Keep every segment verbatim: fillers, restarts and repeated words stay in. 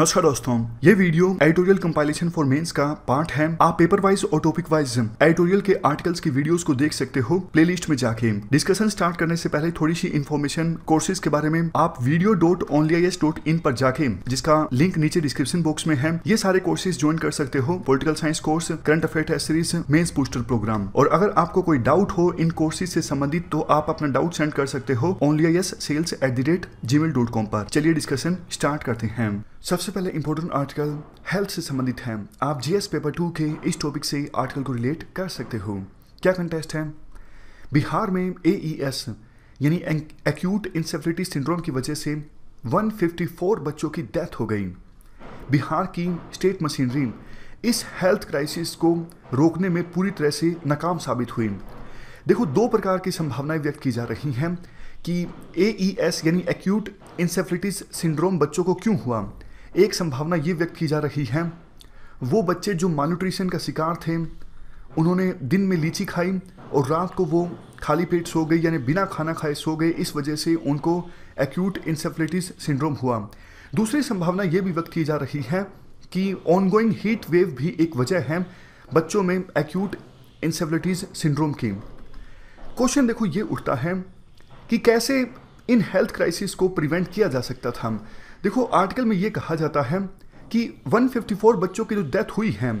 नमस्कार दोस्तों, ये video editorial compilation for mains का पार्ट है। आप पेपर वाइज और टॉपिक वाइज एडिटोरियल के आर्टिकल्स की वीडियोस को देख सकते हो प्लेलिस्ट में जाके। डिस्कशन स्टार्ट करने से पहले थोड़ी सी इन्फॉर्मेशन कोर्सेज के बारे में। आप video dot only IAS dot in पर जाके, जिसका लिंक नीचे डिस्क्रिप्शन बॉक्स में है, ये सारे कोर्सेज ज्वाइन कर सकते हो। Political science course, current affair series, mains booster program. और अगर आपको कोई डाउट हो इन कोर्सेज से संबंधित तो आप अपना डाउट सेंड कर सकते हो only IAS sales at the rate gmail dot com पर। चलिए डिस्कशन स्टार्ट करते हैं। सबसे पहले इंपॉर्टेंट आर्टिकल हेल्थ से संबंधित है। आप जीएस पेपर टू के इस टॉपिक से आर्टिकल को रिलेट कर सकते हो। क्या कंटेस्ट है? बिहार में एईएस यानी एक्यूट इंसेफेलाइटिस सिंड्रोम की वजह से एक सौ चौवन बच्चों की डेथ हो गई। बिहार की स्टेट मशीनरी इस हेल्थ क्राइसिस को रोकने में पूरी तरह से नाकाम साबित हुई। देखो, दो प्रकार की संभावनाएं व्यक्त की जा रही हैं कि एईएस यानी एक्यूट इंसेफेलाइटिस सिंड्रोम बच्चों को क्यों हुआ। एक संभावना ये व्यक्त की जा रही है, वो बच्चे जो मालन्यूट्रिशन का शिकार थे, उन्होंने दिन में लीची खाई और रात को वो खाली पेट सो गए, यानी बिना खाना खाए सो गए, इस वजह से उनको एक्यूट इंसेफेलाइटिस सिंड्रोम हुआ। दूसरी संभावना ये भी व्यक्त की जा रही है कि ऑनगोइंग हीट वेव भी एक वजह है बच्चों में एक्यूट इंसेफेलाइटिस सिंड्रोम की। क्वेश्चन देखो ये उठता है कि कैसे इन हेल्थ क्राइसिस को प्रिवेंट किया जा सकता था। देखो, आर्टिकल में ये कहा जाता है कि एक सौ चौवन बच्चों की जो डेथ हुई है,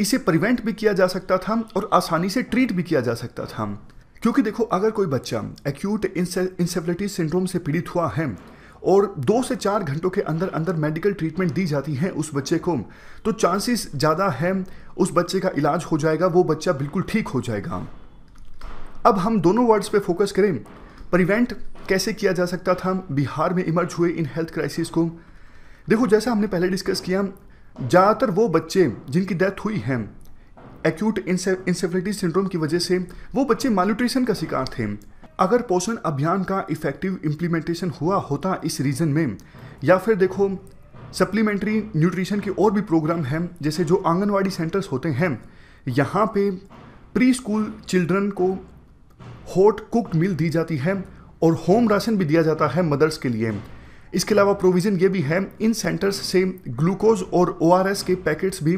इसे प्रिवेंट भी किया जा सकता था और आसानी से ट्रीट भी किया जा सकता था। क्योंकि देखो, अगर कोई बच्चा एक्यूट इंसेफेलाइटिस सिंड्रोम से पीड़ित हुआ है और दो से चार घंटों के अंदर अंदर मेडिकल ट्रीटमेंट दी जाती है उस बच्चे को, तो चांसेस ज़्यादा है उस बच्चे का इलाज हो जाएगा, वो बच्चा बिल्कुल ठीक हो जाएगा। अब हम दोनों वर्ड्स पर फोकस करें। प्रिवेंट कैसे किया जा सकता था बिहार में इमर्ज हुए इन हेल्थ क्राइसिस को? देखो, जैसा हमने पहले डिस्कस किया, ज़्यादातर वो बच्चे जिनकी डेथ हुई है एक्यूट इंसेफेलाइटिस सिंड्रोम की वजह से, वो बच्चे मालन्यूट्रिशन का शिकार थे। अगर पोषण अभियान का इफेक्टिव इम्प्लीमेंटेशन हुआ होता इस रीजन में, या फिर देखो सप्लीमेंट्री न्यूट्रिशन के और भी प्रोग्राम हैं, जैसे जो आंगनवाड़ी सेंटर्स होते हैं, यहाँ पे प्री स्कूल चिल्ड्रन को हॉट कुक्ड मील दी जाती है और होम राशन भी दिया जाता है मदर्स के लिए। इसके अलावा प्रोविज़न ये भी है इन सेंटर्स से ग्लूकोज और ओआरएस के पैकेट्स भी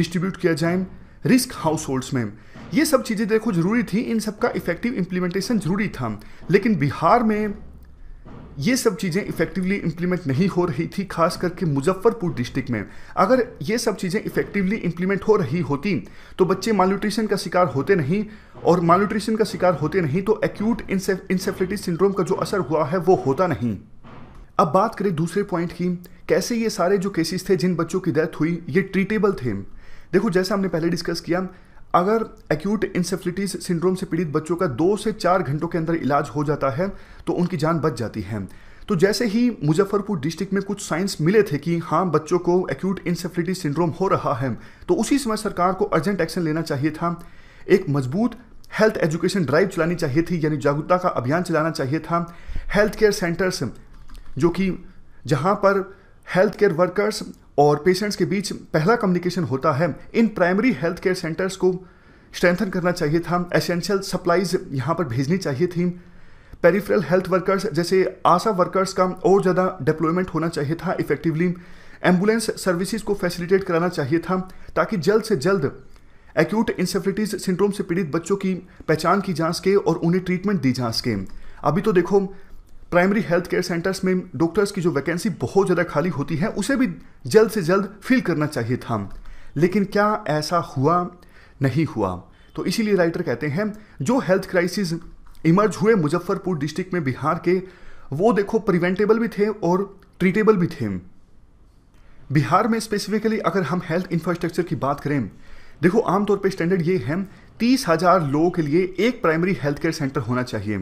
डिस्ट्रीब्यूट किया जाए रिस्क हाउस होल्ड्स में। ये सब चीज़ें देखो ज़रूरी थी, इन सब का इफेक्टिव इम्प्लीमेंटेशन ज़रूरी था, लेकिन बिहार में ये सब चीज़ें इफेक्टिवली इम्प्लीमेंट नहीं हो रही थी, खास करके मुजफ्फरपुर डिस्ट्रिक्ट में। अगर ये सब चीज़ें इफेक्टिवली इम्प्लीमेंट हो रही होती तो बच्चे मालन्यूट्रिशन का शिकार होते नहीं, और मालन्यूट्रिशन का शिकार होते नहीं तो एक्यूट इंसेफेलाइटिस सिंड्रोम का जो असर हुआ है वो होता नहीं। अब बात करें दूसरे पॉइंट की, कैसे ये सारे जो केसेस थे जिन बच्चों की डेथ हुई ये ट्रीटेबल थे। देखो, जैसा हमने पहले डिस्कस किया, अगर एक्यूट इंसेफेलाइटिस सिंड्रोम से पीड़ित बच्चों का दो से चार घंटों के अंदर इलाज हो जाता है तो उनकी जान बच जाती है। तो जैसे ही मुजफ्फरपुर डिस्ट्रिक्ट में कुछ साइंस मिले थे कि हाँ बच्चों को एक्यूट इंसेफेलाइटिस सिंड्रोम हो रहा है, तो उसी समय सरकार को अर्जेंट एक्शन लेना चाहिए था। एक मजबूत हेल्थ एजुकेशन ड्राइव चलानी चाहिए थी, यानी जागरूकता का अभियान चलाना चाहिए था। हेल्थ केयर सेंटर्स जो कि जहाँ पर हेल्थ केयर वर्कर्स और पेशेंट्स के बीच पहला कम्युनिकेशन होता है, इन प्राइमरी हेल्थ केयर सेंटर्स को स्ट्रेंथन करना चाहिए था। एसेंशियल सप्लाइज यहाँ पर भेजनी चाहिए थी। पेरिफेरल हेल्थ वर्कर्स जैसे आशा वर्कर्स का और ज़्यादा डिप्लॉयमेंट होना चाहिए था इफेक्टिवली। एम्बुलेंस सर्विसेज को फैसिलिटेट कराना चाहिए था ताकि जल्द से जल्द एक्यूट इंसेफेलाइटिस सिंड्रोम से पीड़ित बच्चों की पहचान की जा सके और उन्हें ट्रीटमेंट दी जा सके। अभी तो देखो प्राइमरी हेल्थ केयर सेंटर्स में डॉक्टर्स की जो वैकेंसी बहुत ज़्यादा खाली होती है उसे भी जल्द से जल्द फिल करना चाहिए था, लेकिन क्या ऐसा हुआ? नहीं हुआ। तो इसीलिए राइटर कहते हैं जो हेल्थ क्राइसिस इमर्ज हुए मुजफ्फरपुर डिस्ट्रिक्ट में बिहार के, वो देखो प्रिवेंटेबल भी थे और ट्रीटेबल भी थे। बिहार में स्पेसिफिकली अगर हम हेल्थ इंफ्रास्ट्रक्चर की बात करें, देखो आमतौर पर स्टैंडर्ड ये है तीस हज़ार लोगों के लिए एक प्राइमरी हेल्थ केयर सेंटर होना चाहिए,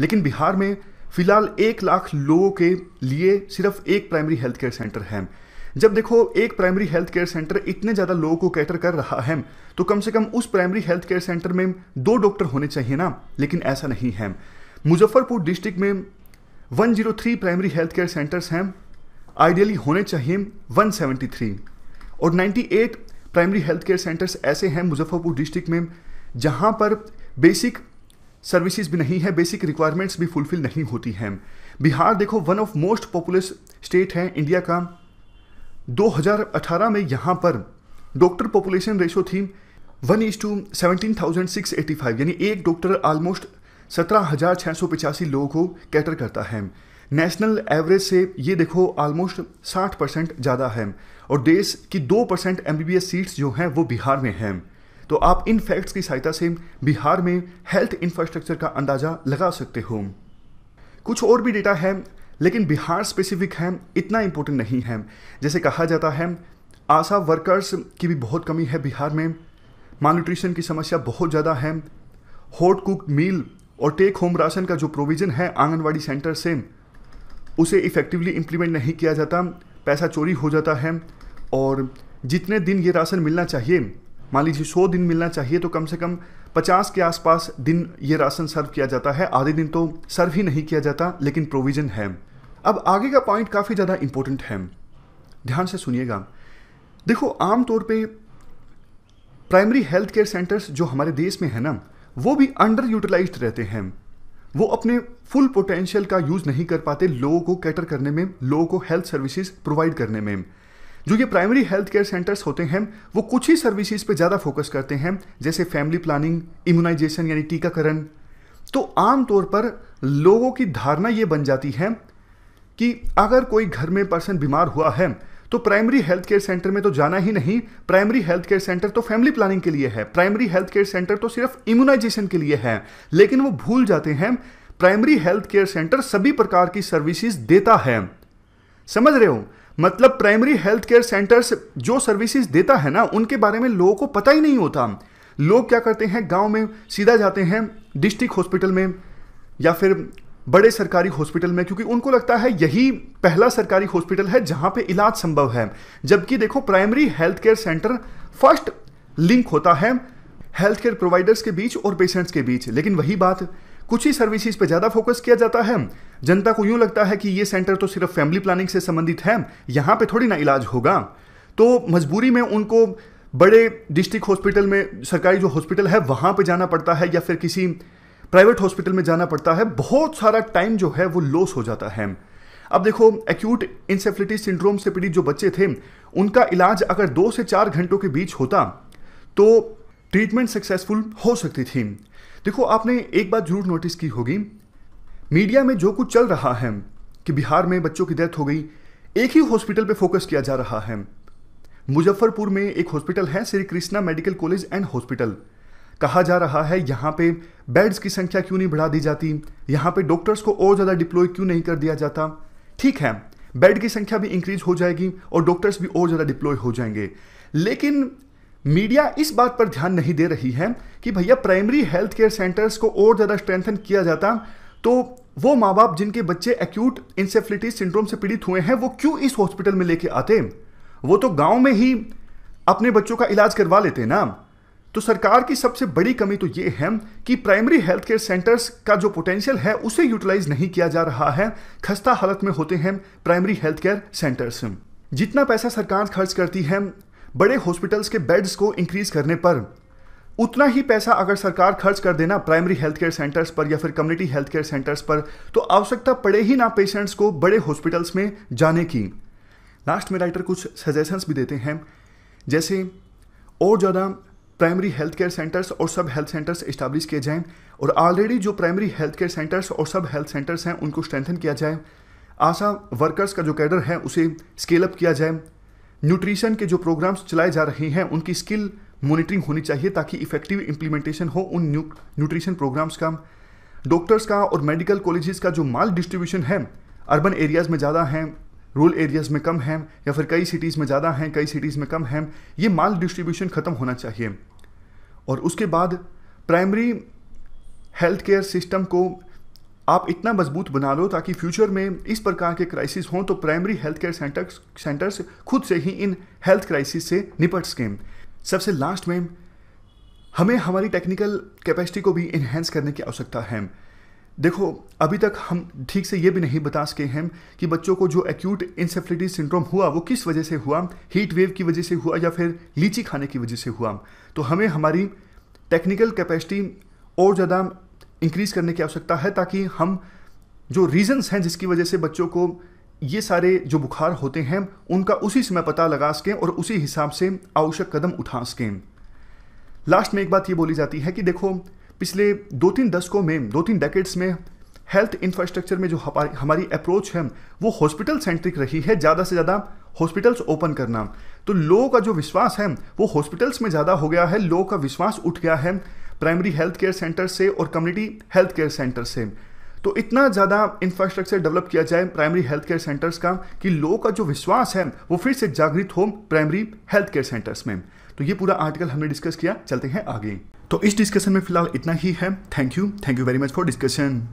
लेकिन बिहार में फिलहाल एक लाख लोगों के लिए सिर्फ एक प्राइमरी हेल्थ केयर सेंटर है। जब देखो एक प्राइमरी हेल्थ केयर सेंटर इतने ज़्यादा लोगों को कैटर कर रहा है, तो कम से कम उस प्राइमरी हेल्थ केयर सेंटर में दो डॉक्टर होने चाहिए ना, लेकिन ऐसा नहीं है। मुजफ्फरपुर डिस्ट्रिक्ट में एक सौ तीन प्राइमरी हेल्थ केयर सेंटर्स हैं, आइडियली होने चाहिए एक सौ तिहत्तर, और अट्ठानवे प्राइमरी हेल्थ केयर सेंटर्स ऐसे हैं मुजफ्फरपुर डिस्ट्रिक्ट में जहाँ पर बेसिक सर्विसेज भी नहीं है, बेसिक रिक्वायरमेंट्स भी फुलफिल नहीं होती हैं। बिहार देखो one of most populous state है इंडिया का, दो हज़ार अठारह में यहाँ पर डॉक्टर पॉपुलेशन रेशो थी one is to seventeen thousand six eighty five यानी एक डॉक्टर आलमोस्ट सत्रह हज़ार छः सौ पचासी लोगों को कैटर करता है। नेशनल एवरेज से ये देखो आलमोस्ट साठ परसेंट ज़्यादा है और देश की दो percent M B B S seats जो हैं वो बिहार में हैं। तो आप इन फैक्ट्स की सहायता से बिहार में हेल्थ इंफ्रास्ट्रक्चर का अंदाज़ा लगा सकते हो। कुछ और भी डेटा है लेकिन बिहार स्पेसिफिक है, इतना इम्पोर्टेंट नहीं है। जैसे कहा जाता है आशा वर्कर्स की भी बहुत कमी है बिहार में, मालन्यूट्रिशन की समस्या बहुत ज़्यादा है, हॉट कुक मील और टेक होम राशन का जो प्रोविज़न है आंगनवाड़ी सेंटर से उसे इफ़ेक्टिवली इम्प्लीमेंट नहीं किया जाता, पैसा चोरी हो जाता है। और जितने दिन ये राशन मिलना चाहिए, मान लीजिए सौ दिन मिलना चाहिए तो कम से कम पचास के आसपास दिन ये राशन सर्व किया जाता है, आधे दिन तो सर्व ही नहीं किया जाता, लेकिन प्रोविज़न है। अब आगे का पॉइंट काफ़ी ज़्यादा इम्पोर्टेंट है, ध्यान से सुनिएगा। देखो आमतौर पे प्राइमरी हेल्थ केयर सेंटर्स जो हमारे देश में है ना वो भी अंडर यूटिलाइज्ड रहते हैं, वो अपने फुल पोटेंशियल का यूज़ नहीं कर पाते लोगों को कैटर करने में, लोगों को हेल्थ सर्विसेज प्रोवाइड करने में। जो ये प्राइमरी हेल्थ केयर सेंटर्स होते हैं वो कुछ ही सर्विसेज पे ज़्यादा फोकस करते हैं, जैसे फैमिली प्लानिंग, इम्यूनाइजेशन यानी टीकाकरण। तो आमतौर पर लोगों की धारणा ये बन जाती है कि अगर कोई घर में पर्सन बीमार हुआ है तो प्राइमरी हेल्थ केयर सेंटर में तो जाना ही नहीं, प्राइमरी हेल्थ केयर सेंटर तो फैमिली प्लानिंग के लिए है, प्राइमरी हेल्थ केयर सेंटर तो सिर्फ इम्यूनाइजेशन के लिए है। लेकिन वो भूल जाते हैं प्राइमरी हेल्थ केयर सेंटर सभी प्रकार की सर्विसेज देता है। समझ रहे हो, मतलब प्राइमरी हेल्थ केयर सेंटर्स जो सर्विसेज देता है ना उनके बारे में लोगों को पता ही नहीं होता। लोग क्या करते हैं, गांव में सीधा जाते हैं डिस्ट्रिक्ट हॉस्पिटल में या फिर बड़े सरकारी हॉस्पिटल में, क्योंकि उनको लगता है यही पहला सरकारी हॉस्पिटल है जहां पे इलाज संभव है। जबकि देखो primary health care centre first link होता है हेल्थ केयर प्रोवाइडर्स के बीच और पेशेंट्स के बीच। लेकिन वही बात, कुछ ही सर्विसेज पे ज़्यादा फोकस किया जाता है। जनता को यूँ लगता है कि ये सेंटर तो सिर्फ फैमिली प्लानिंग से संबंधित है, यहाँ पे थोड़ी ना इलाज होगा। तो मजबूरी में उनको बड़े डिस्ट्रिक्ट हॉस्पिटल में, सरकारी जो हॉस्पिटल है वहाँ पे जाना पड़ता है या फिर किसी प्राइवेट हॉस्पिटल में जाना पड़ता है। बहुत सारा टाइम जो है वो लॉस हो जाता है। अब देखो एक्यूट इंसेफेलाइटिस सिंड्रोम से पीड़ित जो बच्चे थे उनका इलाज अगर दो से चार घंटों के बीच होता तो ट्रीटमेंट सक्सेसफुल हो सकती थी। देखो आपने एक बात जरूर नोटिस की होगी, मीडिया में जो कुछ चल रहा है कि बिहार में बच्चों की डेथ हो गई, एक ही हॉस्पिटल पे फोकस किया जा रहा है। मुजफ्फरपुर में एक हॉस्पिटल है Shri Krishna medical college and hospital, कहा जा रहा है यहाँ पे बेड्स की संख्या क्यों नहीं बढ़ा दी जाती, यहाँ पे डॉक्टर्स को और ज़्यादा डिप्लॉय क्यों नहीं कर दिया जाता। ठीक है, बेड की संख्या भी इंक्रीज हो जाएगी और डॉक्टर्स भी और ज़्यादा डिप्लॉय हो जाएंगे, लेकिन मीडिया इस बात पर ध्यान नहीं दे रही है कि भैया प्राइमरी हेल्थ केयर सेंटर्स को और ज़्यादा स्ट्रेंथन किया जाता तो वो माँ बाप जिनके बच्चे एक्यूट इंसेफेलाइटिस सिंड्रोम से पीड़ित हुए हैं वो क्यों इस हॉस्पिटल में लेके आते, वो तो गांव में ही अपने बच्चों का इलाज करवा लेते ना। तो सरकार की सबसे बड़ी कमी तो ये है कि प्राइमरी हेल्थ केयर सेंटर्स का जो पोटेंशियल है उसे यूटिलाइज नहीं किया जा रहा है। खस्ता हालत में होते हैं प्राइमरी हेल्थ केयर सेंटर्स। जितना पैसा सरकार खर्च करती है बड़े हॉस्पिटल्स के बेड्स को इंक्रीज करने पर, उतना ही पैसा अगर सरकार खर्च कर देना प्राइमरी हेल्थ केयर सेंटर्स पर या फिर कम्युनिटी हेल्थ केयर सेंटर्स पर, तो आवश्यकता पड़े ही ना पेशेंट्स को बड़े हॉस्पिटल्स में जाने की। लास्ट में राइटर कुछ सजेशंस भी देते हैं, जैसे और ज़्यादा प्राइमरी हेल्थ केयर सेंटर्स और सब हेल्थ सेंटर्स इस्टाब्लिश किए जाएँ और ऑलरेडी जो प्राइमरी हेल्थ केयर सेंटर्स और सब हेल्थ सेंटर्स हैं उनको स्ट्रेंथन किया जाए। आशा वर्कर्स का जो कैडर है उसे स्केलअप किया जाए। न्यूट्रिशन के जो प्रोग्राम्स चलाए जा रहे हैं उनकी स्किल मॉनिटरिंग होनी चाहिए ताकि इफेक्टिव इम्प्लीमेंटेशन हो उन न्यूट्रिशन प्रोग्राम्स का। डॉक्टर्स का और मेडिकल कॉलेजेस का जो माल डिस्ट्रीब्यूशन है, अर्बन एरियाज़ में ज़्यादा हैं, रूरल एरियाज़ में कम हैं, या फिर कई सिटीज़ में ज़्यादा हैं कई सिटीज़ में कम हैं, ये माल डिस्ट्रीब्यूशन ख़त्म होना चाहिए। और उसके बाद प्राइमरी हेल्थ केयर सिस्टम को आप इतना मजबूत बना लो ताकि फ्यूचर में इस प्रकार के क्राइसिस हों तो primary health care centres centres खुद से ही इन हेल्थ क्राइसिस से निपट सकें। सबसे लास्ट में हमें हमारी टेक्निकल कैपेसिटी को भी इन्हेंस करने की आवश्यकता है। देखो अभी तक हम ठीक से ये भी नहीं बता सके हैं कि बच्चों को जो एक्यूट इंसेफेलाइटिस सिंड्रोम हुआ वो किस वजह से हुआ, हीट वेव की वजह से हुआ या फिर लीची खाने की वजह से हुआ। तो हमें हमारी टेक्निकल कैपेसिटी और ज़्यादा इंक्रीज़ करने की आवश्यकता है ताकि हम जो रीज़न्स हैं जिसकी वजह से बच्चों को ये सारे जो बुखार होते हैं उनका उसी समय पता लगा सकें और उसी हिसाब से आवश्यक कदम उठा सकें। लास्ट में एक बात ये बोली जाती है कि देखो पिछले दो तीन दशकों में दो तीन डेकेड्स में हेल्थ इंफ्रास्ट्रक्चर में जो हमारी अप्रोच है वो हॉस्पिटल सेंट्रिक रही है, ज़्यादा से ज़्यादा हॉस्पिटल्स ओपन करना। तो लोगों का जो विश्वास है वो हॉस्पिटल्स में ज़्यादा हो गया है, लोगों का विश्वास उठ गया है प्राइमरी हेल्थ केयर सेंटर से और कम्युनिटी हेल्थ केयर सेंटर से। तो इतना ज़्यादा इंफ्रास्ट्रक्चर डेवलप किया जाए प्राइमरी हेल्थ केयर सेंटर्स का कि लोगों का जो विश्वास है वो फिर से जागृत हो प्राइमरी हेल्थ केयर सेंटर्स में। तो ये पूरा आर्टिकल हमने डिस्कस किया, चलते हैं आगे। तो इस डिस्कशन में फिलहाल इतना ही है। Thank you, thank you very much for discussion.